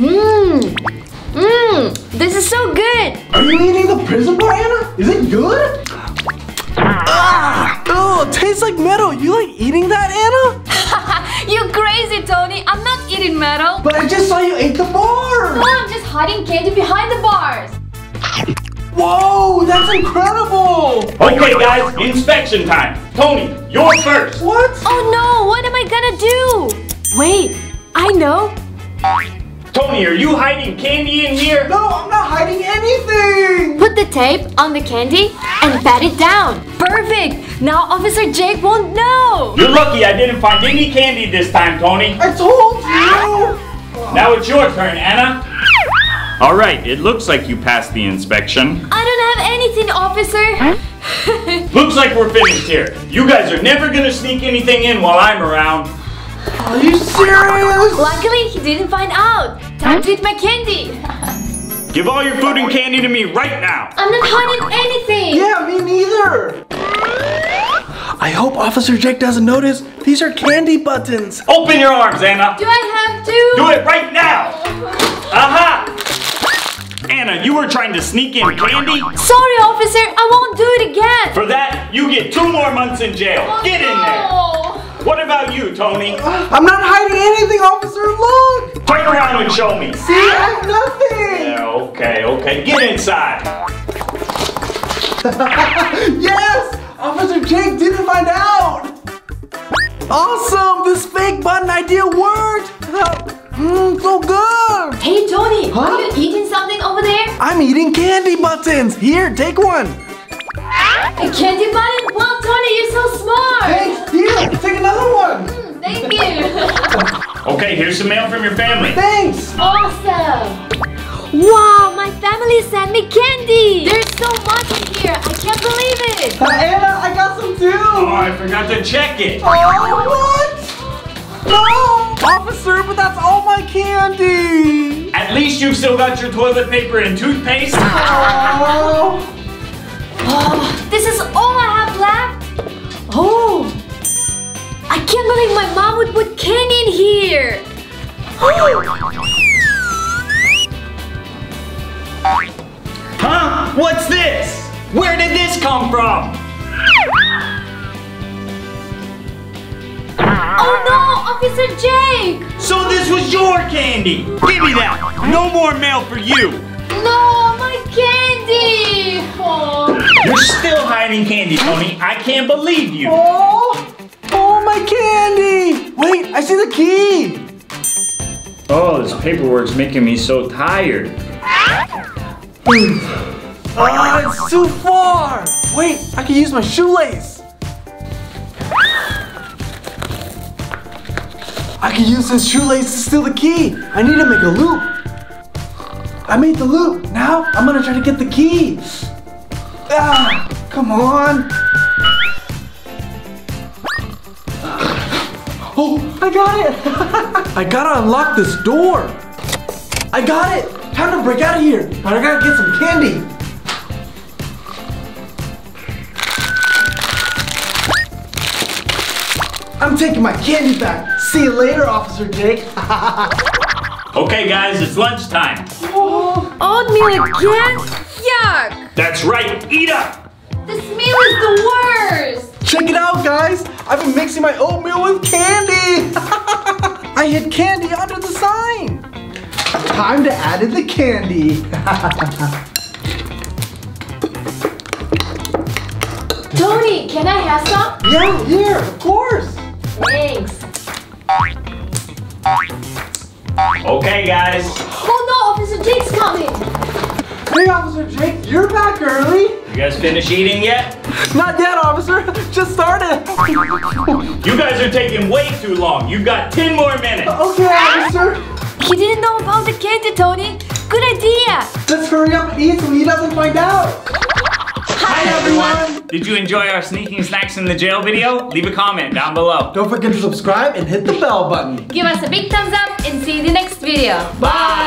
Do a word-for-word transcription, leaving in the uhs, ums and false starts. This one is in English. Mmm. Mmm. This is so good. Are you eating the prison bar, Anna? Is it good? Ah! Oh, it tastes like metal. You like eating that, Anna? You crazy, Tony. I'm not eating metal. But I just saw you ate the bar. No, I'm just hiding candy behind the bars. Whoa, that's incredible! Okay, guys, inspection time. Tony, you're first. What? Oh no, what am I gonna do? Wait, I know. Tony, are you hiding candy in here? No, I'm not hiding anything. Put the tape on the candy and pat it down. Perfect. Now Officer Jake won't know. You're lucky I didn't find any candy this time, Tony. I told you. Now it's your turn, Anna. All right, it looks like you passed the inspection. I don't have anything, officer. Huh? Looks like we're finished here. You guys are never gonna sneak anything in while I'm around. Are you serious? Luckily, he didn't find out. Time to eat my candy. Give all your food and candy to me right now. I'm not hiding anything. Yeah, me neither. I hope Officer Jake doesn't notice. These are candy buttons. Open your arms, Anna. Do I have to? Do it right now. Aha! Uh-huh. Anna, you were trying to sneak in candy? Sorry, officer, I won't do it again. For that, you get two more months in jail. Oh, get in there. No. What about you, Tony? I'm not hiding anything, officer, look. Turn around and show me. See, I have nothing. Yeah, okay, okay, get inside. Yes, Officer Jake didn't find out. Awesome, this fake button idea worked. Mmm, so good! Hey, Tony, huh? Are you eating something over there? I'm eating candy buttons. Here, take one. A candy button? Well, Tony, you're so smart. Hey, here, take another one. Mm, thank you. Okay, here's some mail from your family. Thanks. Awesome. Wow, my family sent me candy. There's so much in here. I can't believe it. Uh, Anna, I got some too. Oh, I forgot to check it. Oh, what? No! Officer, but that's all my candy! At least you've still got your toilet paper and toothpaste. Oh. Oh, this is all I have left. Oh, I can't believe my mom would put candy in here. Huh? What's this? Where did this come from? Oh no, Officer Jake! So this was your candy! Give me that! No more mail for you! No, my candy! Oh. You're still hiding candy, Tony. I can't believe you! Oh, oh my candy! Wait, I see the key! Oh, this paperwork's making me so tired. Ah, oh, it's too far! Wait, I can use my shoelace! I can use this shoelace to steal the key. I need to make a loop. I made the loop. Now I'm gonna try to get the key. Ah, come on. Oh, I got it. I gotta unlock this door. I got it. Time to break out of here. But I gotta get some candy. I'm taking my candy back. See you later, Officer Jake. Okay, guys, it's lunchtime. Oh, oatmeal again? Yuck! That's right, eat up! This meal is the worst! Check it out, guys! I've been mixing my oatmeal with candy! I hid candy under the sign! Time to add in the candy. Tony, can I have some? Yeah, here, of course! Thanks. Okay, guys. Oh no, Officer Jake's coming. Hey, Officer Jake, you're back early. You guys finished eating yet? Not yet, officer. Just started. You guys are taking way too long. You've got ten more minutes. Okay, officer. He didn't know about the candy, Tony. Good idea. Let's hurry up and eat so he doesn't find out. Hi everyone! Did you enjoy our sneaking snacks in the jail video? Leave a comment down below. Don't forget to subscribe and hit the bell button. Give us a big thumbs up and see you in the next video. Bye!